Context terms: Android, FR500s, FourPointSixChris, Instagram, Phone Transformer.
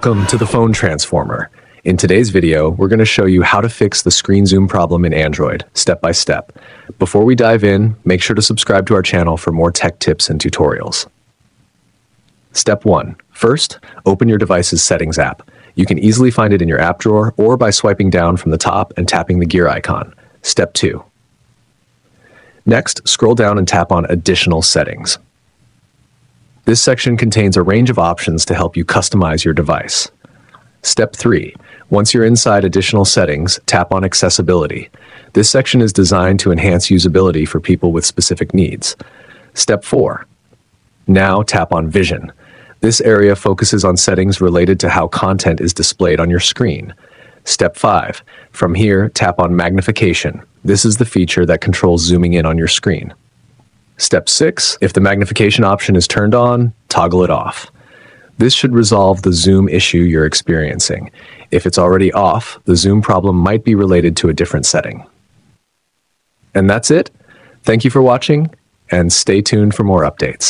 Welcome to the Phone Transformer. In today's video, we're going to show you how to fix the screen zoom problem in Android, step by step. Before we dive in, make sure to subscribe to our channel for more tech tips and tutorials. Step 1. First, open your device's Settings app. You can easily find it in your app drawer or by swiping down from the top and tapping the gear icon. Step 2. Next, scroll down and tap on Additional Settings. This section contains a range of options to help you customize your device. Step 3. Once you're inside Additional Settings, tap on Accessibility. This section is designed to enhance usability for people with specific needs. Step 4. Now tap on Vision. This area focuses on settings related to how content is displayed on your screen. Step 5. From here, tap on Magnification. This is the feature that controls zooming in on your screen. Step 6. If the magnification option is turned on, toggle it off. This should resolve the zoom issue you're experiencing. If it's already off, the zoom problem might be related to a different setting. And that's it. Thank you for watching, and stay tuned for more updates.